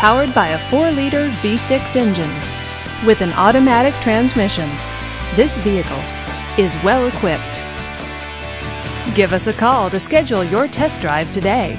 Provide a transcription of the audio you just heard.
powered by a 4-liter V6 engine with an automatic transmission. This vehicle is well equipped. Give us a call to schedule your test drive today.